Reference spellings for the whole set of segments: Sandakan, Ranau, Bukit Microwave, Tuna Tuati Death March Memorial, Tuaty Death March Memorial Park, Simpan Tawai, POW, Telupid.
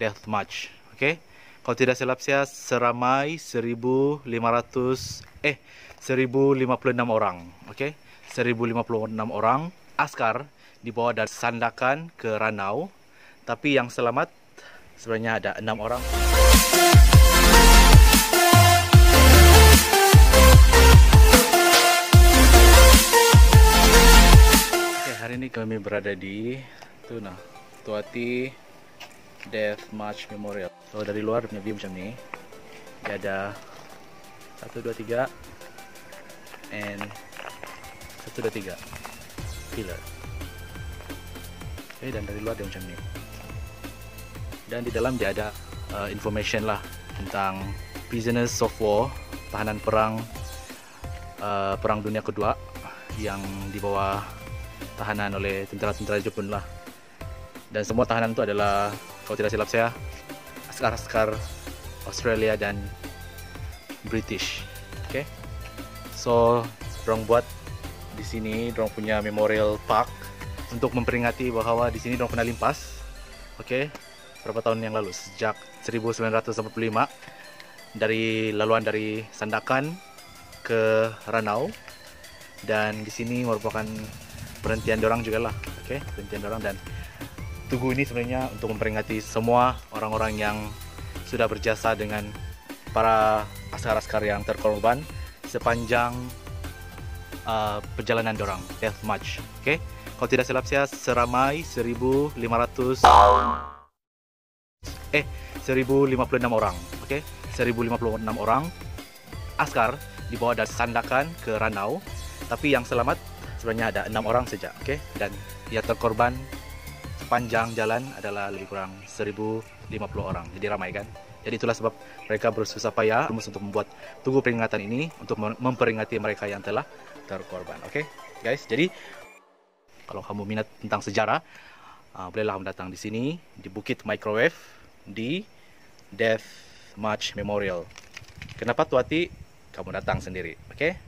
Death March. Okay? Kalau tidak silap saya seramai 1.056 orang. Okay? 1.056 orang askar dibawa dari Sandakan ke Ranau. Tapi yang selamat sebenarnya ada 6 orang. Hari ini kami berada di Tuna Tuati Death March Memorial. Kalau dari luar punya view macam ni. Dia ada 1, 2, 3 and 1, 2, 3 pillar. Dan dari luar dia macam ni. Dan di dalam dia ada information lah tentang prisoners of war, tahanan perang Perang Dunia Kedua yang dibawa tahanan oleh tentera-tentera Jepun lah. Dan semua tahanan itu adalah, kalau tidak silap saya, askar-askar Australia dan British. Okay, so dorang buat di sini, dorang punya memorial park untuk memperingati bahawa di sini dorang pernah limpas. Okay, berapa tahun yang lalu, sejak 1945 dari laluan dari Sandakan ke Ranau, dan di sini merupakan perhentian dorang jugalah. Okay, perhentian dorang, dan tugu ini sebenarnya untuk memperingati semua orang-orang yang sudah berjasa dengan para askar-askar yang terkorban sepanjang perjalanan dorang Death March. Okay, kalau tidak silap saya seramai 1.056 orang. Okay, 1.056 orang askar dibawa dari Sandakan ke Ranau. Tapi yang selamat sebenarnya ada 6 orang saja, okay? Dan yang terkorban sepanjang jalan adalah lebih kurang 1.050 orang. Jadi ramai kan? Jadi itulah sebab mereka bersusah payah untuk membuat tugu peringatan ini untuk memperingati mereka yang telah terkorban, okay? Guys, jadi kalau kamu minat tentang sejarah, bolehlah kamu datang di sini, di Bukit Microwave, di Death March Memorial. Kenapa Tuati? Kamu datang sendiri, okay?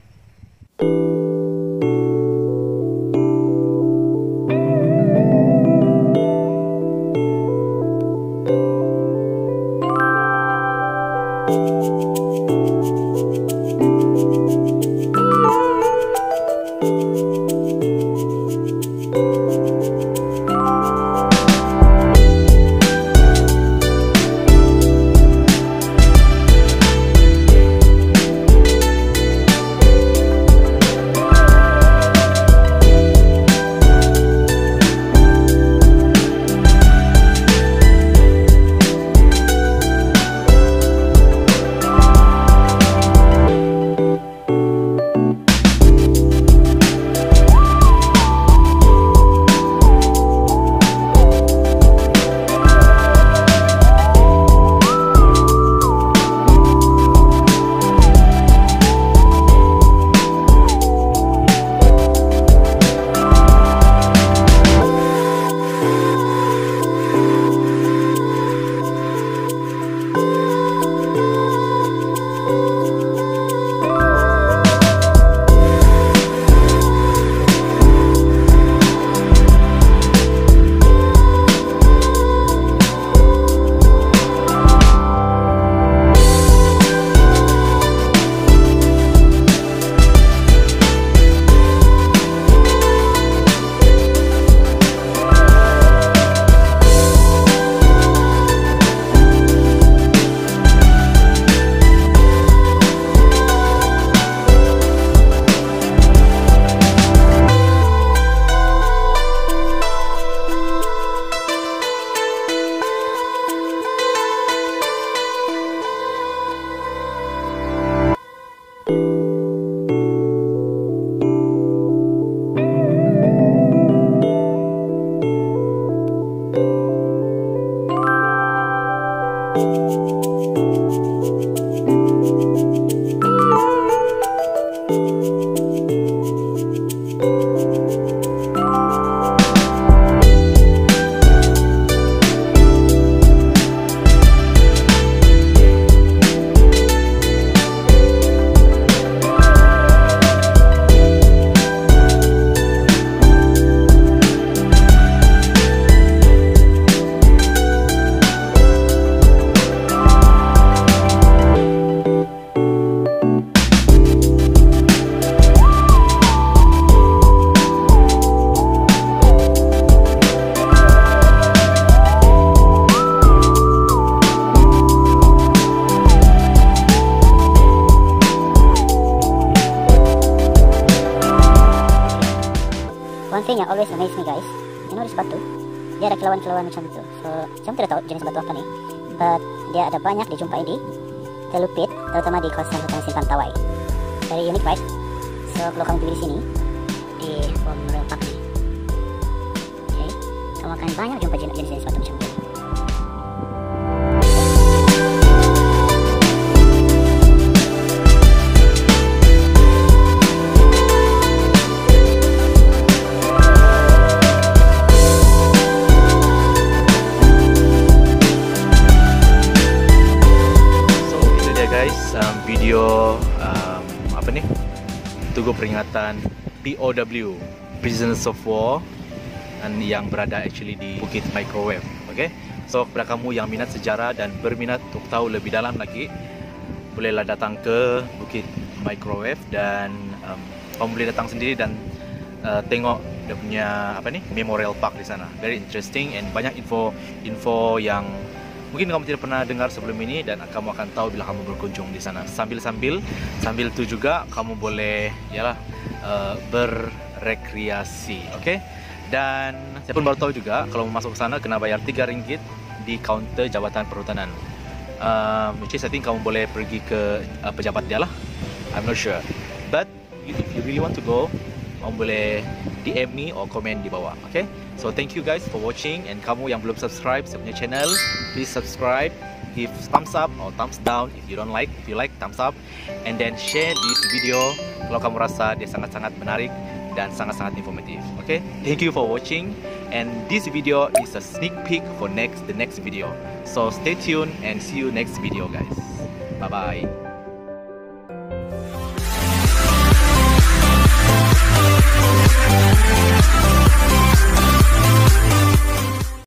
guys, amazed nih guys. Ini ada sepatu. Dia ada kilauan-kilauan macam itu. So, saya tidak tahu jenis batu apa nih. But dia ada banyak dijumpai di Telupid, terutama di kawasan hutan Simpan Tawai. Very unique guys. So, kalau kamu pergi di sini di Memorial Park nih. Okay. Kamu akan banyak jumpa jenis-jenis batu macam ini. Video tugu peringatan POW, Prisoners of War, dan yang berada actually di Bukit Microwave. Okay? So kepada kamu yang minat sejarah dan berminat untuk tahu lebih dalam lagi, bolehlah datang ke Bukit Microwave dan kamu boleh datang sendiri dan tengok dia punya Memorial Park di sana. Very interesting and banyak info yang mungkin kamu tidak pernah dengar sebelum ini, dan kamu akan tahu bila kamu berkunjung di sana. Sambil itu juga kamu boleh berrekreasi, okay? Dan saya pun baru tahu juga kalau mau masuk ke sana kena bayar 3 ringgit di kaunter Jabatan Perhutanan. Which is I think kamu boleh pergi ke pejabat dia lah. I'm not sure. But if you really want to go, kamu boleh DM ni or komen di bawah, okay? So thank you guys for watching, and kamu yang belum subscribe saya punya channel, please subscribe, give thumbs up or thumbs down if you don't like, if you like thumbs up, and then share this video kalau kamu rasa dia sangat-sangat menarik dan sangat-sangat informatif, okay? Thank you for watching, and this video is a sneak peek for the next video. So stay tuned and see you next video guys. Bye-bye.